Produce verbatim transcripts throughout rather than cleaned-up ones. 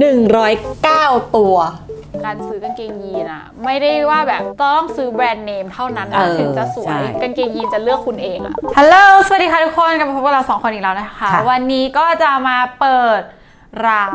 หนึ่งร้อยเก้า ตัวการซื้อกางเกงยีนอะไม่ได้ว่าแบบต้องซื้อแบรนด์เนมเท่านั้นนะถึงจะสวยกางเกงยีนจะเลือกคุณเองอะฮัลโหลสวัสดีค่ะทุกคนกลับมาพบกับเราสองคนอีกแล้วนะคะวันนี้ก็จะมาเปิดราว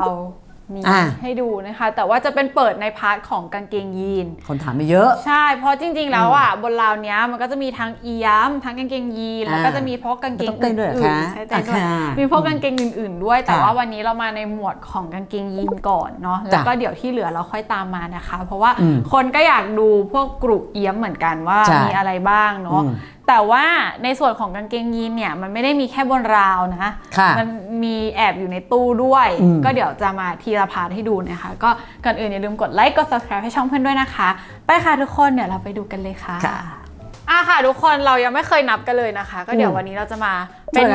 นี้ให้ดูนะคะแต่ว่าจะเป็นเปิดในพาร์ทของกางเกงยีนคนถามมาเยอะใช่เพราะจริงๆแล้วอ่ะบนราวเนี้ยมันก็จะมีทั้งเอี๊ยมทั้งกางเกงยีนแล้วก็จะมีพวกกางเกงอื่นๆใช่แต่ด้วยมีพวกกางเกงอื่นๆด้วยแต่ว่าวันนี้เรามาในหมวดของกางเกงยีนก่อนเนาะแล้วก็เดี๋ยวที่เหลือเราค่อยตามมานะคะเพราะว่าคนก็อยากดูพวกกลุ่มเอี๊ยมเหมือนกันว่ามีอะไรบ้างเนาะแต่ว่าในส่วนของกางเกงยีนเนี่ยมันไม่ได้มีแค่บนราวนะมันมีแอบอยู่ในตู้ด้วยก็เดี๋ยวจะมาทีละพาร์ทให้ดูนะคะก็ก่อนอื่นอย่าลืมกดไลค์กด ซับสไครบ์ ให้ช่องเพื่อนด้วยนะคะไปค่ะทุกคนเดี๋ยวเราไปดูกันเลยค่ะอ่ะค่ะทุกคนเรายังไม่เคยนับกันเลยนะคะก็เดี๋ยววันนี้เราจะมาเป็น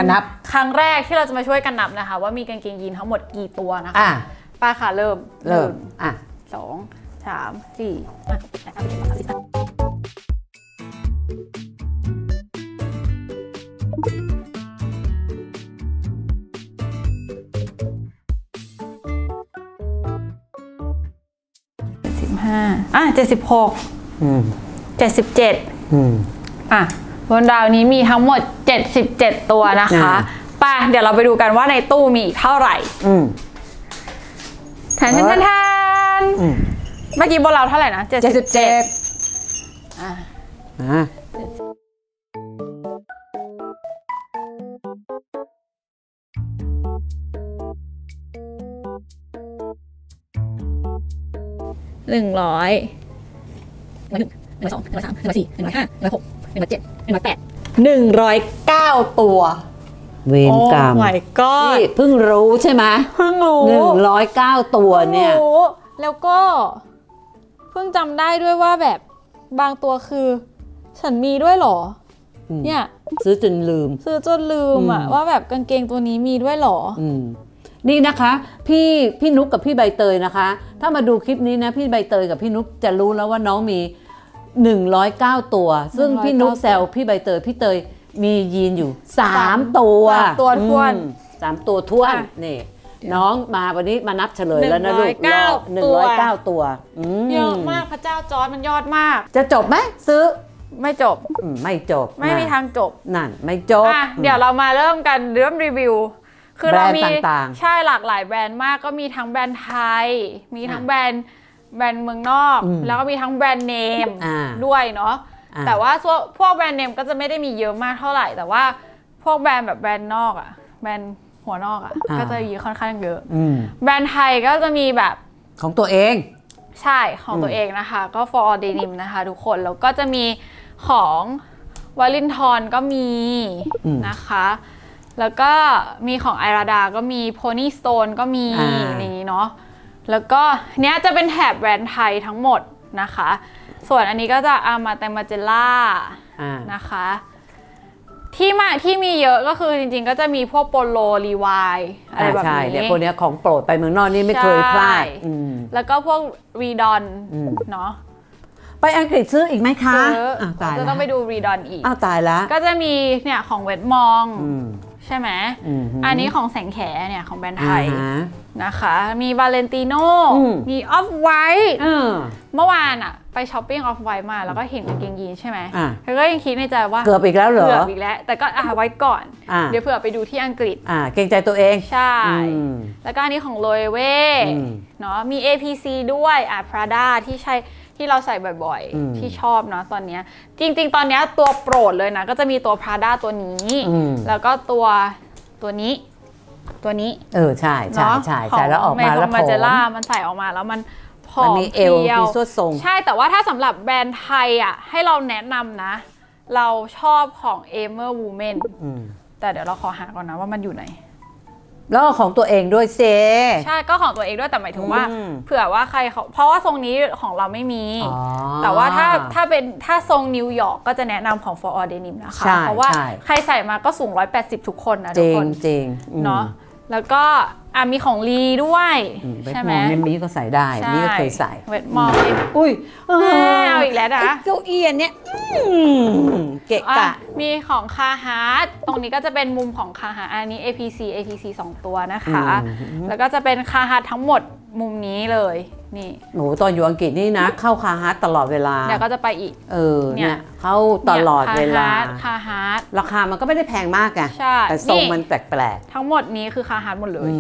ครั้งแรกที่เราจะมาช่วยกันนับนะคะว่ามีกางเกงยีนทั้งหมดกี่ตัวนะคะไปค่ะเริ่มเริ่มอ่ะสองสามสี่อ่ะเจ็ดสิบหกเจ็ดสิบเจ็ดอ่ะบนดาวนี้มีทั้งหมดเจ็ดสิบเจ็ดตัวนะคะป่ะเดี๋ยวเราไปดูกันว่าในตู้มีเท่าไหร่แทนแทนแทนเมื่อกี้บนเราเท่าไหร่นะเจ็ดสิบเจ็ดอ่ะหนึ่งร้อยหนึ่งหนึ่งสองหนึ่งสามหนึ่งสี่หนึ่งห้าหนึ่งหกหนึ่งเจ็ดหนึ่งแปดหนึ่งร้อยเก้าตัวเวรกรรมที่เพิ่งรู้ใช่ไหมเพิ่งรู้หนึ่งร้อยเก้าตัวเนี่ยแล้วก็เพิ่งจำได้ด้วยว่าแบบบางตัวคือฉันมีด้วยหรอเนี่ยซื้อจนลืมซื้อจนลืมอ่ะว่าแบบกางเกงตัวนี้มีด้วยหรอนี่นะคะพี่พี่นุ๊กกับพี่ใบเตยนะคะถ้ามาดูคลิปนี้นะพี่ใบเตยกับพี่นุ๊กจะรู้แล้วว่าน้องมีหนึ่งร้อยเก้าตัวซึ่งพี่นุ๊กแซวพี่ใบเตยพี่เตยมียีนอยู่สามตัวตัวท้วนสามตัวท้วนนี่น้องมาวันนี้มานับเฉลยแล้วนะลูกหนึ่งร้อยเก้าตัวเยอะมากพระเจ้าจอร์จมันยอดมากจะจบไหมซื้อไม่จบไม่จบไม่มีทางจบนั่นไม่จบเดี๋ยวเรามาเริ่มกันเริ่มรีวิวคือเรามีใช่หลากหลายแบรนด์มากก็มีทั้งแบรนด์ไทยมีทั้งแบรนด์แบรนด์เมืองนอกแล้วก็มีทั้งแบรนด์เนมด้วยเนาะแต่ว่าพวกแบรนด์เนมก็จะไม่ได้มีเยอะมากเท่าไหร่แต่ว่าพวกแบรนด์แบบแบรนด์นอกอะแบรนด์หัวนอกอะก็จะมีค่อนข้างเยอะแบรนด์ไทยก็จะมีแบบของตัวเองใช่ของตัวเองนะคะก็ ฟอร์ ออล เดนิม นะคะทุกคนแล้วก็จะมีของวลินทรก็มีนะคะแล้วก็มีของไอราดาก็มีโพนี่สโตนก็มีนี้เนาะแล้วก็เนี้ยจะเป็นแถบแบรนด์ไทยทั้งหมดนะคะส่วนอันนี้ก็จะอามาเตมาเจล่านะคะที่มาที่มีเยอะก็คือจริงๆก็จะมีพวกโปโลรีวายอะไรแบบนี้เนี่ยพวกเนี้ยของโปรดไปเมืองนอกนี่ไม่เคยพลาดแล้วก็พวกรีดอนเนาะไปอังกฤษซื้ออีกไหมคะจะต้องไปดูรีดอนอีกอ้าวตายแล้วก็จะมีเนี่ยของเวทมองใช่ไหมอันนี้ของแสงแขเนี่ยของแบรนด์ไทยนะคะมีวาเลนติโน่มีออฟไวท์เมื่อวานอะไปช้อปปิ้งออฟไวท์มาแล้วก็เห็นกางเกงยีนใช่ไหมแล้วก็ยังคิดในใจว่าเกือบอีกแล้วเหรอเกือบอีกแล้วแต่ก็อ่ะไว้ก่อนเดี๋ยวเผื่อไปดูที่อังกฤษเกรงใจตัวเองใช่แล้วก็อันนี้ของโลเว่เนาะมี เอ พี ซี ด้วยอ่ะพราด้าที่ใช้ที่เราใส่บ่อยๆที่ชอบเนาะตอนนี้จริงๆตอนนี้ตัวโปรดเลยนะก็จะมีตัว พราด้า ตัวนี้แล้วก็ตัวตัวนี้ตัวนี้เออใช่ใช่ใช่ใส่แล้วออกมาแล้วมันจะล่ามันใส่ออกมาแล้วมันผอมเอวมีส้นทรงใช่แต่ว่าถ้าสำหรับแบรนด์ไทยอ่ะให้เราแนะนำนะเราชอบของ เอเมอร์ วูแมน แต่เดี๋ยวเราขอหาก่อนนะว่ามันอยู่ไหนแล้วของตัวเองด้วยเซใช่ก็ของตัวเองด้วยแต่หมายถึงว่าเผื่อว่าใครเขาเพราะว่าทรงนี้ของเราไม่มีแต่ว่าถ้าถ้าเป็นถ้าทรงนิวยอร์กก็จะแนะนำของ ฟอร์ ออล เดนิม นะคะเพราะว่าใครใส่มาก็สูงหนึ่งร้อยแปดสิบทุกคนนะทุกคนจริงเนาะแล้วก็ อ่ะมีของลีด้วยใช่ไหมเวทมองนี้ก็ใส่ได้นี่ก็เคยใส่เวทมองอุ้ยเอาอีกแล้วนะเก้าอี้เนี่ยเกะกะมีของคาฮาร์ดตรงนี้ก็จะเป็นมุมของคาฮาร์ดอันนี้ เอ พี ซี เอ พี ซี สองตัวนะคะแล้วก็จะเป็นคาฮาร์ดทั้งหมดมุมนี้เลยนี่โอ้ตอนอยู่อังกฤษนี่นะเข้าคาฮาร์ดตลอดเวลาเดี๋ยวก็จะไปอีกเออเนี่ยเข้าตลอดเวลาคาฮาร์ดราคามันก็ไม่ได้แพงมากไงแต่ทรงมันแปลกๆทั้งหมดนี้คือคาฮาร์ดหมดเลย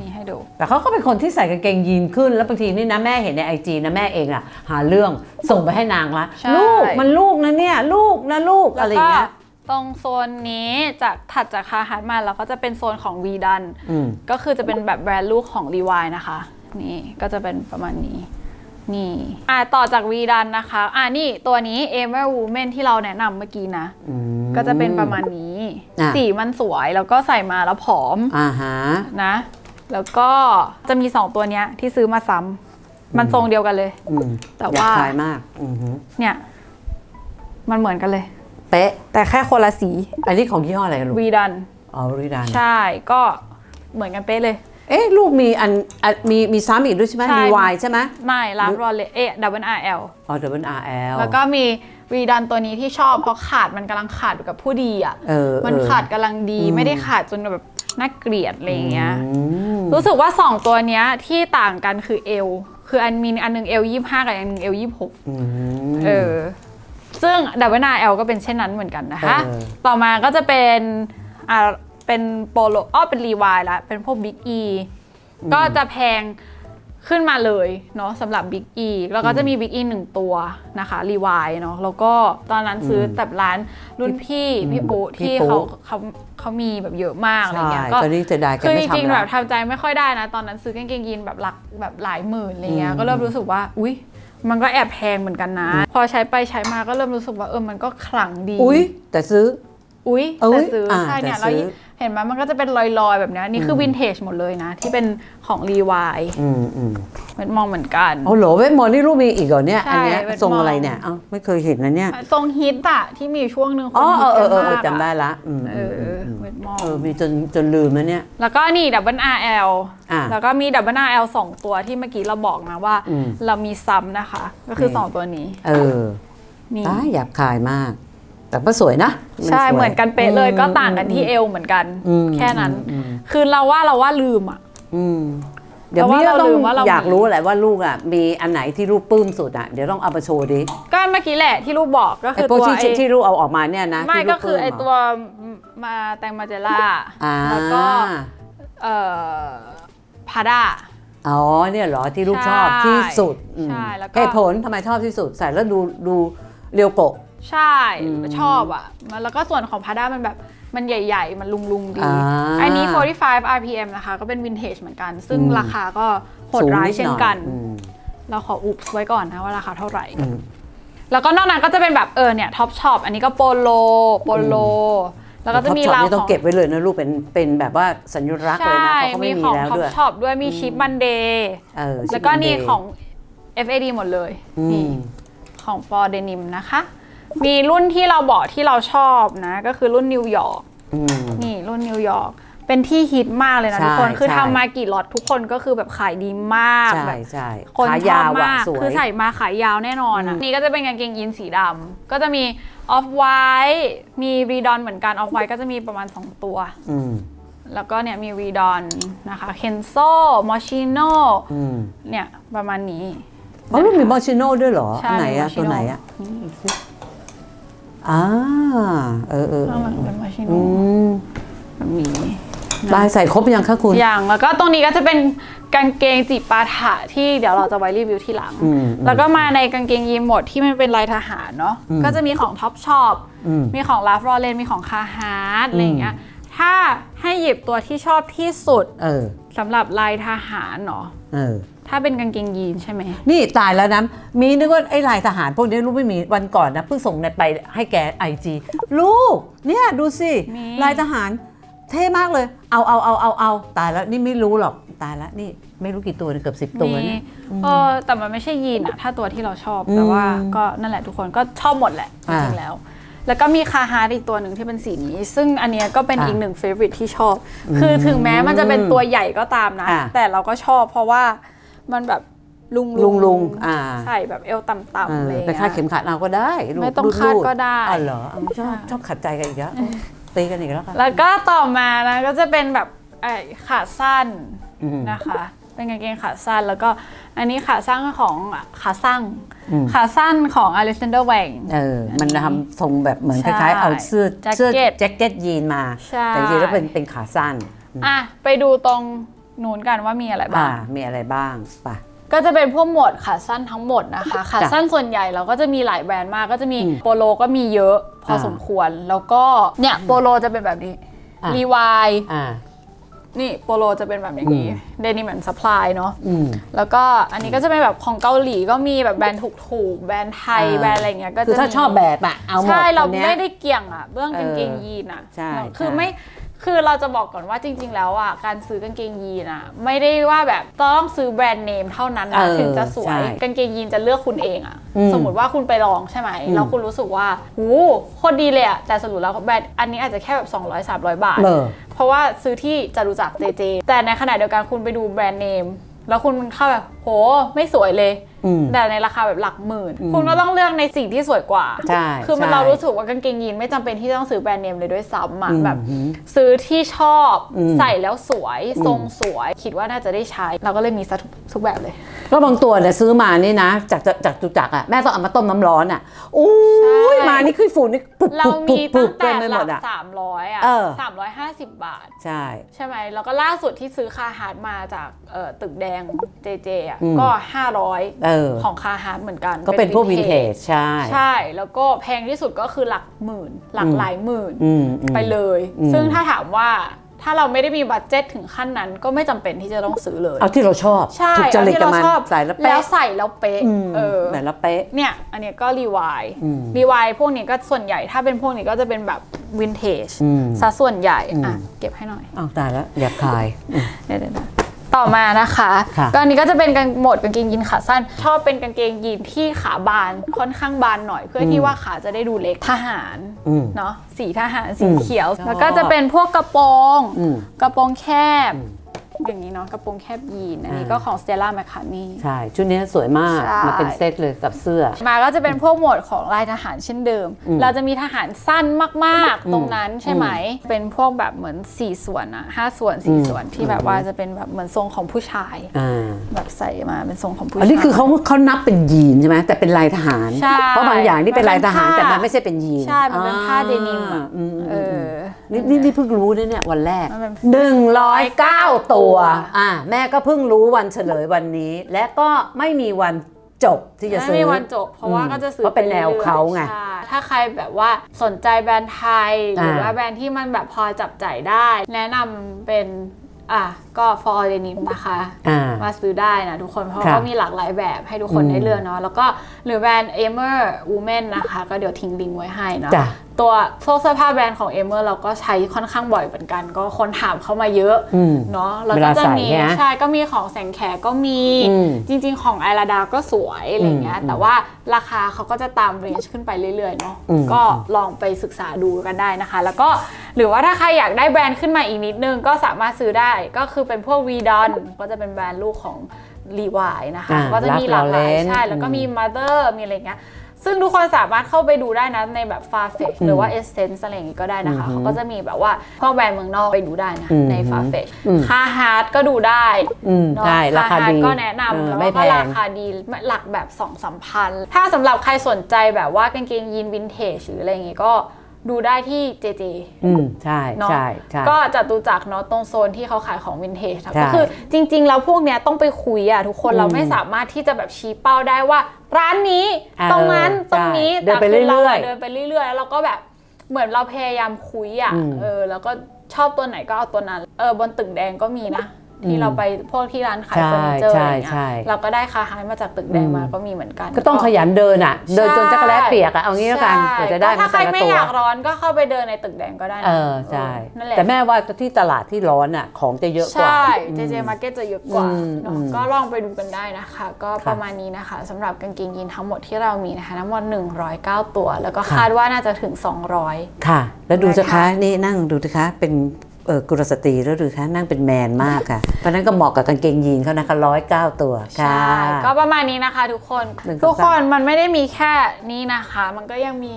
นี่ให้ดูแต่เขาก็เป็นคนที่ใส่กางเกงยีนขึ้นแล้วบางทีนี่นะแม่เห็นในไอจีนะแม่เองอะหาเรื่องส่งไปให้นางละลูกมันลูกนะเนี่ยลูกนะลูกอะไรเงี้ยตรงโซนนี้จากถัดจากคาฮาร์ดมาเราก็จะเป็นโซนของวีดันก็คือจะเป็นแบบแบรนด์ลูกของรีวายนะคะนี่ก็จะเป็นประมาณนี้นี่อ่าต่อจากวีดันนะคะอ่านี่ตัวนี้เอเมอร์วูแมนที่เราแนะนำเมื่อกี้นะก็จะเป็นประมาณนี้สีมันสวยแล้วก็ใส่มาแล้วผอมอ่าฮะนะแล้วก็จะมีสองตัวเนี้ยที่ซื้อมาซ้ำมันทรงเดียวกันเลยแต่ว่าคล้ายมากเนี่ยมันเหมือนกันเลยเป๊ะแต่แค่คนละสีอันนี้ของยี่ห้ออะไรกันลูกวีดันอ๋อวีดันใช่ก็เหมือนกันเป๊ะเลยเอ๊ะลูกมีอันมีมีซ้ำอีกด้วยใช่ไหมมีวายใช่ไหมไม่รับรอเลเอ๊ะ double R L อ๋อ double R L แล้วก็มีวีดันตัวนี้ที่ชอบเพราะขาดมันกำลังขาดกับผู้ดีอ่ะมันขาดกำลังดีไม่ได้ขาดจนแบบน่าเกลียดอะไรอย่างเงี้ยรู้สึกว่าสองตัวเนี้ยที่ต่างกันคือ L คืออันมีอันนึง L ยี่สิบห้ากับอันนึง L ยี่สิบหกเออซึ่ง double R L ก็เป็นเช่นนั้นเหมือนกันนะคะต่อมาก็จะเป็นอ่าเป็นโปโลอ้อเป็นรีวายละเป็นพวกบิ๊กอีก็จะแพงขึ้นมาเลยเนาะสำหรับบิ๊กอีแล้วก็จะมีบิ๊กอีหนึ่งตัวนะคะรีวายเนาะแล้วก็ตอนนั้นซื้อแต่ร้านรุ่นพี่พี่ปุ๊ที่เขาเขาเขามีแบบเยอะมากอะไรเงี้ยก็คือจริงๆแบบทำใจไม่ค่อยได้นะตอนนั้นซื้อกางเกงยีนแบบหลักแบบหลายหมื่นอะไรเงี้ยก็เริ่มรู้สึกว่าอุ้ยมันก็แอบแพงเหมือนกันนะพอใช้ไปใช้มาก็เริ่มรู้สึกว่าเออมันก็ขลังดีอุ้ยแต่ซื้ออุ้ยแต่ซื้อใช่เนี่ยเราเห็นไหมมันก็จะเป็นลอยๆแบบนี้นี่คือวินเทจหมดเลยนะที่เป็นของรีวายเวทมองเหมือนกันโอ้โหเวทมองนี่รูปมีอีกเหรอเนี่ยอันนี้ทรงอะไรเนี่ยอ้าวไม่เคยเห็นนะเนี่ยทรงฮิตอะที่มีช่วงหนึ่งคนฮิตกันมากจำได้ละเวทมองมีจนจนลืมนะเนี่ยแล้วก็นี่ดับเบิลอาร์เอลแล้วก็มีดับเบิลอาร์เอลสองตัวที่เมื่อกี้เราบอกนะว่าเรามีซ้ำนะคะก็คือสองตัวนี้เออนี่หยาบคายมากแต่ก็สวยนะใช่เหมือนกันเป๊ะเลยก็ต่างกันที่เอวเหมือนกันแค่นั้นคือเราว่าเราว่าลืมอ่ะเดี๋ยวนี้เราต้องอยากรู้แหละว่าลูกอ่ะมีอันไหนที่ลูกปลื้มสุดอ่ะเดี๋ยวต้องเอาไปโชว์ดิก็เมื่อกี้แหละที่ลูกบอกก็คือตัวที่ลูกเอาออกมาเนี่ยนะไม่ก็คือไอตัวมาแตงมาเจล่าแล้วก็พาด้าอ๋อเนี่ยเหรอที่ลูกชอบที่สุดใช่แล้วก็เหตุผลทำไมชอบที่สุดใส่แล้วดูดูเรียวโกะใช่ชอบอ่ะแล้วก็ส่วนของพาด้ามันแบบมันใหญ่ๆมันลุงๆดีอันนี้สี่สิบห้า อาร์ พี เอ็ม นะคะก็เป็นวินเทจเหมือนกันซึ่งราคาก็โหดร้ายเช่นกันเราขออุบไว้ก่อนนะว่าราคาเท่าไหร่แล้วก็นอกนั้นก็จะเป็นแบบเออเนี่ยท็อปช็อปอันนี้ก็โปโลโปโลแล้วก็จะมีเราต้องเก็บไว้เลยนะลูกเป็นเป็นแบบว่าสัญลักษณ์เลยนะเขาไม่มีแล้วด้วยท็อปช็อปด้วยมีชิปมันเดย์แล้วก็นี่ของ เอฟ เอ ดี หมดเลยนี่ของ ฟอร์ ดนิม นะคะมีรุ่นที่เราบอกที่เราชอบนะก็คือรุ่นนิวยอร์กนี่รุ่นนิวยอร์กเป็นที่ฮิตมากเลยนะทุกคนคือทำมากี่ล็อตทุกคนก็คือแบบขายดีมากแบบคนชอบมากคือใส่มาขายยาวแน่นอนนี่ก็จะเป็นกางเกงยีนสีดำก็จะมีออฟไวท์มีรีดอนเหมือนกันออฟไวท์ก็จะมีประมาณสองตัวแล้วก็เนี่ยมีรีดอนนะคะเคนโซมอชิโน่เนี่ยประมาณนี้อ๋อมีมอชิโน่ด้วยเหรอไหนอะตัวไหนอะอ่าเออเออข้างหลังเป็นมาชิโน่แบบนี้ลายใส่ครบยังคะคุณอย่างแล้วก็ตรงนี้ก็จะเป็นกางเกงจิปาถะที่เดี๋ยวเราจะไว้รีวิวทีหลังแล้วก็มาในกางเกงยีนหมดที่มันเป็นลายทหารเนาะก็จะมีของท็อปช็อปมีของลาฟรอเลนมีของคาฮาร์ดอะไรอย่างเงี้ยถ้าให้หยิบตัวที่ชอบที่สุดสำหรับลายทหารเนาะถ้าเป็นกางเกงยีนใช่ไหมนี่ตายแล้วนะมีนึกว่าไอ้ลายทหารพวกนี้ลูกไม่มีวันก่อนนะเพิ่งส่งไปให้แกไอจีลูกเนี่ยดูสิลายทหารเท่มากเลยเอาเอาเอาเอาเอาตายแล้วนี่ไม่รู้หรอกตายแล้วนี่ไม่รู้กี่ตัวเกือบสิบตัวเนี่ยเออแต่มันไม่ใช่ยีนอะถ้าตัวที่เราชอบแต่ว่าก็นั่นแหละทุกคนก็ชอบหมดแหละจริงแล้ว แล้วก็มีคาฮาร์ดอีกตัวหนึ่งที่เป็นสีนี้ซึ่งอันเนี้ยก็เป็นอีกหนึ่งเฟเวอร์ริตที่ชอบคือถึงแม้มันจะเป็นตัวใหญ่ก็ตามนะแต่เราก็ชอบเพราะว่ามันแบบลุงลุงลุงใส่แบบเอวต่ำๆอะไรไปคาดเข็มขัดเราก็ได้ไม่ต้องคาดก็ได้อ๋อเหรอชอบชอบขัดใจกันอีกแล้วตีกันอีกแล้วค่ะแล้วก็ต่อมานะก็จะเป็นแบบขาสั้นนะคะเป็นกางเกงขาสั้นแล้วก็อันนี้ขาสั้นของขาสั้นขาสั้นของอเล็กซานเดอร์แวงเออมันทำทรงแบบเหมือนคล้ายๆเอาเสื้อเสื้อแจ็คเก็ตยีนมาแต่จริงๆแล้วเป็นเป็นขาสั้นอ่ะไปดูตรงนู้นกันว่ามีอะไรบ้างมีอะไรบ้างป่ะก็จะเป็นพวกหมวดขาสั้นทั้งหมดนะคะขาสั้นส่วนใหญ่เราก็จะมีหลายแบรนด์มากก็จะมีโปโลก็มีเยอะพอสมควรแล้วก็เนี่ยโปโลจะเป็นแบบนี้รีวายนี่โปโลจะเป็นแบบอย่างนี้เดนิมแอนด์ซัพพลายเนาะแล้วก็อันนี้ก็จะเป็นแบบของเกาหลีก็มีแบบแบรนด์ถูกๆแบรนด์ไทยแบรนด์อะไรเงี้ยก็คือถ้าชอบแบบอะเอาหมดใช่เราไม่ได้เกี่ยงอะเรื่องกางเกงยีนอะคือไม่คือเราจะบอกก่อนว่าจริงๆแล้วอ่ะการซื้อกางเกงยีนอ่ะไม่ได้ว่าแบบต้องซื้อแบรนด์เนมเท่านั้นนะถึงจะสวยกางเกงยีนจะเลือกคุณเองอ่ะสมมติว่าคุณไปลองใช่ไหมแล้วคุณรู้สึกว่าโอ้โคตรดีเลยอ่ะแต่สรุปแล้วแบรนด์อันนี้อาจจะแค่แบบสองร้อย สามร้อยบาทเพราะว่าซื้อที่จตุจักรเจเจแต่ในขณะเดียวกันคุณไปดูแบรนด์เนมแล้วคุณเข้าแบบโหไม่สวยเลยแต่ในราคาแบบหลักหมื่นคุณก็ต้องเลือกในสิ่งที่สวยกว่าคือมันเรารู้สึกว่ากางเกงยีนไม่จำเป็นที่ต้องซื้อแบรนด์เนมเลยด้วยซ้ำอ่ะแบบซื้อที่ชอบใส่แล้วสวยทรงสวยคิดว่าน่าจะได้ใช้เราก็เลยมีทุกแบบเลยก็บางตัวเนี่ยซื้อมานี่นะจากจากจุจักอ่ะแม่ต้องเอามาต้มน้ำร้อนอ่ะอู้ยมานี่คือฝุ่นนี่ปุบเรามีตั้งแต่หลักสามร้อยอ่ะสามร้อยห้าสิบบาทใช่ใช่ไหมแล้วก็ล่าสุดที่ซื้อคาฮาร์ดมาจากตึกแดงเจเจอ่ะก็ห้าร้อยของคาฮาร์ดเหมือนกันก็เป็นพวกวินเทจใช่ใช่แล้วก็แพงที่สุดก็คือหลักหมื่นหลักหลายหมื่นไปเลยซึ่งถ้าถามว่าถ้าเราไม่ได้มีบัดเจ็ตถึงขั้นนั้นก็ไม่จำเป็นที่จะต้องซื้อเลยเอาที่เราชอบใช่เอาที่เราชอบใส่แล้วเป๊ะแล้วใส่แล้วเป๊ะเออใส่แล้วเป๊ะเนี่ยอันนี้ก็รีวายรีวายพวกนี้ก็ส่วนใหญ่ถ้าเป็นพวกนี้ก็จะเป็นแบบวินเทจซะส่วนใหญ่อ่ะเก็บให้หน่อยอ้าวตายแล้วหยาบคายเด็ดๆต่อมานะคะตอนนี้ก็จะเป็นการโหมดกางเกงยีนขาสั้นชอบเป็นกางเกงยีนที่ขาบานค่อนข้างบานหน่อยเพื่อที่ว่าขาจะได้ดูเล็กทหารเนาะสีทหารสีเขียวแล้วก็จะเป็นพวกกระโปรงกระโปรงแคบอย่างนี้เนาะกระโปรงแคบยีนอันนี้ก็ของ Stella McCartney ใช่ชุดนี้สวยมากมาเป็นเซตเลยกับเสื้อมาก็จะเป็นพวกหมวดของลายทหารเช่นเดิมเราจะมีทหารสั้นมากๆตรงนั้นใช่ไหมเป็นพวกแบบเหมือนสี่ส่วนอะห้าส่วนสี่ส่วนที่แบบว่าจะเป็นแบบเหมือนทรงของผู้ชายแบบใส่มาเป็นทรงของผู้ชายอันนี้คือเขาเขานับเป็นยีนใช่ไหมแต่เป็นลายทหารเพราะบางอย่างนี่เป็นลายทหารแต่มันไม่ใช่เป็นยีนใช่มันเป็นผ้าเดนิมเออนี่นี่เพิ่งรู้เนี่ยวันแรกหนึ่งร้อยเก้าตัวอ่าแม่ก็เพิ่งรู้วันเฉลยวันนี้และก็ไม่มีวันจบที่จะซื้อไม่มีวันจบเพราะว่าก็จะซื้อเพราะเป็นแนวเขาไงถ้าใครแบบว่าสนใจแบรนด์ไทยหรือว่าแบรนด์ที่มันแบบพอจับจ่ายได้แนะนำเป็นอ่ะก็ For All Denim นะคะมาซื้อได้นะทุกคนเพราะว่ามีหลากหลายแบบให้ทุกคนได้เลือกเนาะแล้วก็หรือแบรนด์ Amer Women นะคะก็เดี๋ยวทิ้งลิงก์ไว้ให้เนาะตัวโซ่เสื้อผ้าแบรนด์ของ Amer เราก็ใช้ค่อนข้างบ่อยเหมือนกันก็คนถามเข้ามาเยอะเนาะแล้วก็จะมีใช่ก็มีของแสงแขก็มีจริงๆของไอราดาก็สวยอะไรเงี้ยแต่ว่าราคาเขาก็จะตามเรนจ์ขึ้นไปเรื่อยๆเนาะก็ลองไปศึกษาดูกันได้นะคะแล้วก็หรือว่าถ้าใครอยากได้แบรนด์ขึ้นมาอีกนิดนึงก็สามารถซื้อได้ก็คือเป็นพวก วี ดอน ก็จะเป็นแบรนด์ลูกของ รีวาย นะคะก็จะมีหลากหลายใช่แล้วก็มี มาเธอร์ มีอะไรเงี้ยซึ่งทุกคนสามารถเข้าไปดูได้นะในแบบ ฟาร์เฟช หรือว่า เอสเซนส์ อะไรอย่างงี้ก็ได้นะคะเขาก็จะมีแบบว่าพวกแบรนด์เมืองนอกไปดูได้นะใน ฟาร์เฟช คาฮาร์ดก็ดูได้ใช่ราคาดีก็แนะนำแล้วก็ราคาดีหลักแบบ สองสามพันถ้าสำหรับใครสนใจแบบว่ากางเกงยีนวินเทจหรืออะไรอย่างงี้ก็ดูได้ที่เจเจอืมใช่ใช่ใช่ก็จตุจักรเนาะตรงโซนที่เขาขายของวินเทจก็คือจริงๆแล้วพวกเนี้ยต้องไปคุยอะทุกคนเราไม่สามารถที่จะแบบชี้เป้าได้ว่าร้านนี้ตรงนั้นตรงนี้เดินไปเรื่อยๆเดินไปเรื่อยๆแล้วเราก็แบบเหมือนเราพยายามคุยอะเออแล้วก็ชอบตัวไหนก็เอาตัวนั้นเออบนตึกแดงก็มีนะ ที่เราไปพวกที่ร้านขายเฟอร์นิเจอร์อะไรเงี้ยเราก็ได้คาฮายมาจากตึกแดงมาก็มีเหมือนกันก็ต้องขยันเดินอ่ะเดินจนจักรแลเปียกอ่ะเอางี้แล้วกันเดี๋ยวจะได้มาใส่ตัวถ้าใครไม่อยากร้อนก็เข้าไปเดินในตึกแดงก็ได้เออใช่แต่แม่ว่าที่ตลาดที่ร้อนอ่ะของจะเยอะกว่าใช่เจเจมาร์เก็ตจะเยอะกว่าก็ลองไปดูกันได้นะคะก็ประมาณนี้นะคะสำหรับกางเกงยีนทั้งหมดที่เรามีนะคะทั้งหมดหนึ่งร้อยเก้าตัวแล้วก็คาดว่าน่าจะถึงสองร้อยค่ะแล้วดูสิคะนี่นั่งดูสิคะเป็นกุลสตรีแล้วหรือคะนั่งเป็นแมนมากค่ะเพราะนั้นก็เหมาะกับกางเกงยีนเขานะคะร้อยเก้าตัวใช่ก็ประมาณนี้นะคะทุกคนทุกคนมันไม่ได้มีแค่นี้นะคะมันก็ยังมี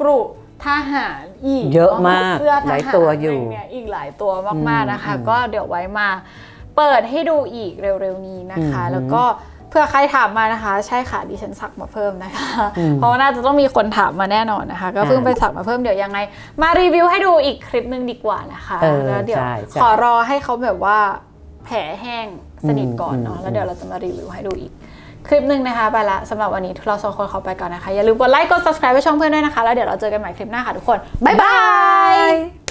กลุ่มทหารอีกเยอะมากหลายตัวอยู่อีกหลายตัวมากๆนะคะก็เดี๋ยวไว้มาเปิดให้ดูอีกเร็วๆนี้นะคะแล้วก็เพื่อใครถามมานะคะใช่ค่ะดิฉันสักมาเพิ่มนะคะเพราะน่าจะต้องมีคนถามมาแน่นอนนะคะก็เพิ่งไปสักมาเพิ่มเดี๋ยวยังไงมารีวิวให้ดูอีกคลิปนึงดีกว่านะคะแล้วเดี๋ยวขอรอให้เขาแบบว่าแผลแห้งสนิทก่อนเนาะแล้วเดี๋ยวเราจะมารีวิวให้ดูอีกคลิปนึงนะคะไปละสำหรับวันนี้เราสองคนขอไปก่อนนะคะอย่าลืมกดไลค์กด ซับสไครบ์ ให้ช่องเพื่อนด้วยนะคะแล้วเดี๋ยวเราเจอกันใหม่คลิปหน้าค่ะทุกคนบ๊ายบาย